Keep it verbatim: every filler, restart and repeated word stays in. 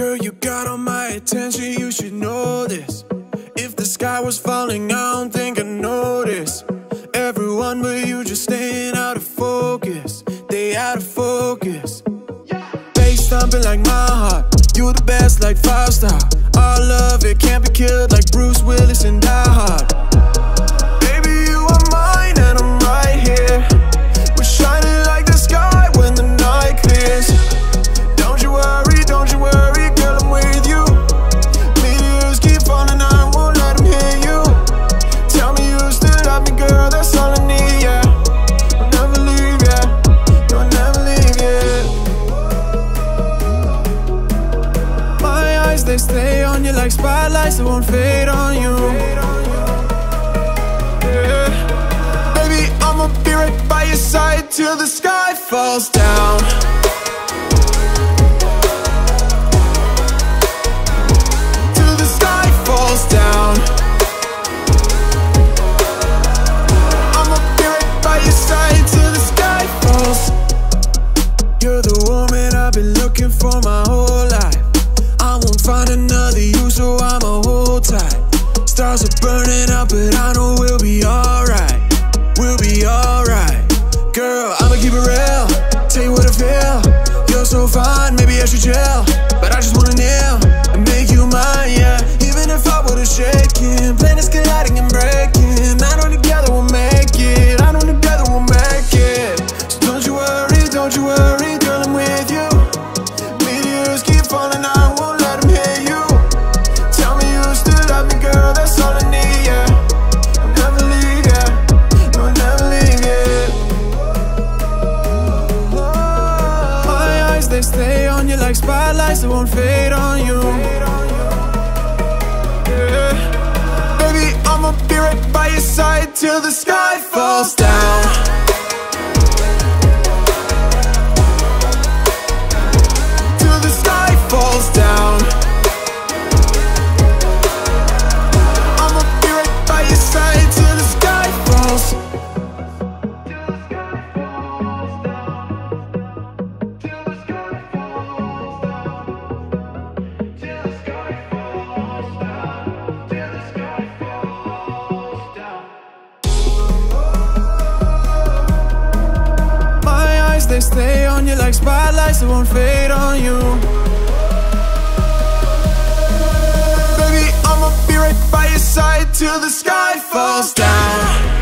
Girl, you got all my attention, you should know this. If the sky was falling, I don't think I'd notice. Everyone but you just staying out of focus. They out of focus. Bass thumping like my heart. You the best like five star. Our love, it can't be killed like Bruce Willis and Die Hard. They stay on you like spotlights, it won't fade on you. Yeah. Baby, I'ma be right by your side till the sky falls down. Till the sky falls down. I'ma be right by your side till the sky falls. You're the woman I've been looking for my whole life. I won't find another you, so I'ma hold tight. Stars are burning up, but I know we'll be alright. We'll be alright. Girl, I'ma keep it real, tell you what I feel. You're so fine, maybe I should chill, but I just wanna kneel and make you mine, yeah. Even if I would've shaken, planets colliding and breaking. I know together we'll make it, I know together we'll make it. So don't you worry, don't you worry, girl, I'm with you. Meteors keep falling out. They stay on you like spotlights, it won't fade on you. Yeah. Baby, I'ma be right by your side till the sky falls down. Till the sky falls down. I'ma be right by your side till the sky falls. They stay on you like spotlights, it won't fade on you. Baby, I'ma be right by your side till the sky falls down.